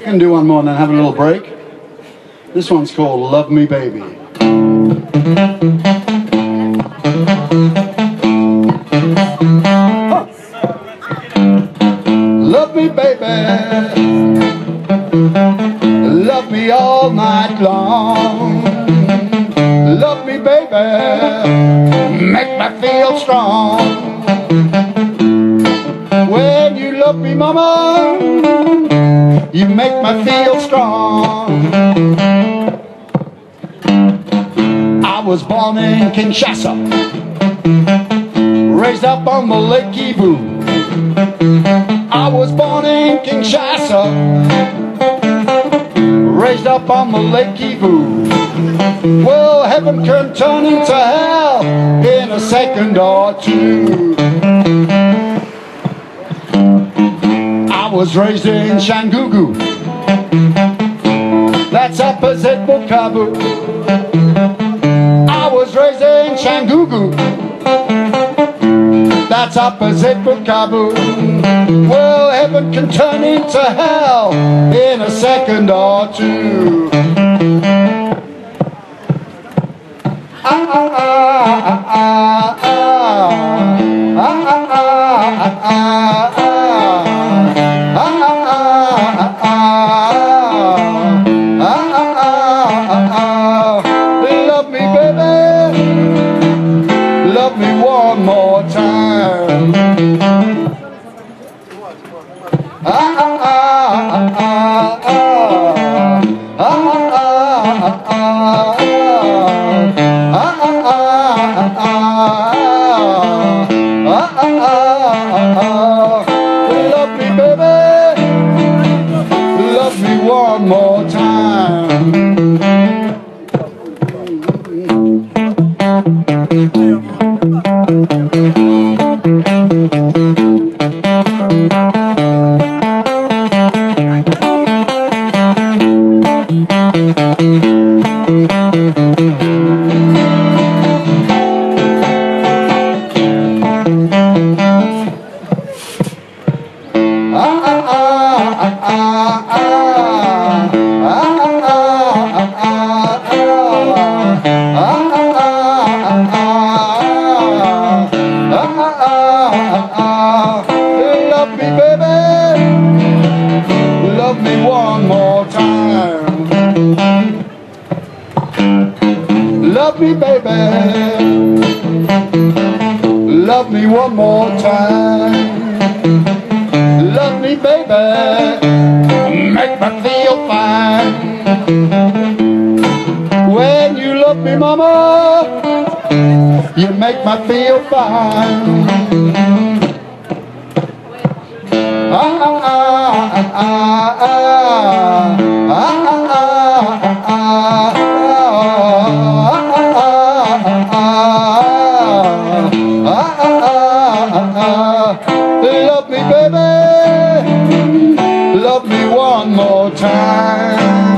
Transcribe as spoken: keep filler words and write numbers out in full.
You can do one more and then have a little break. This one's called Love Me Baby. Love me, baby, love me all night long. Love me, baby, make me feel strong. When you love me, mama, you make me feel strong. I was born in Kinshasa, raised up on the Lake Kivu. I was born in Kinshasa, raised up on the Lake Kivu. Well, heaven can turn into hell in a second or two. I was raised in Shangugu, that's opposite Bukavu. I was raised in Shangugu, that's opposite Bukavu. Well, heaven can turn into hell in a second or two. Ah, ah, ah, ah, ah, ah, ah, ah, ah, ah. Love me, baby, love me one more time. Love me, baby, make me feel fine. When you love me, mama, you make me feel fine. Ah, ah, ah, ah, ah, ah, ah, ah, ah, ah, ah, ah. Love me, baby, love me one more time.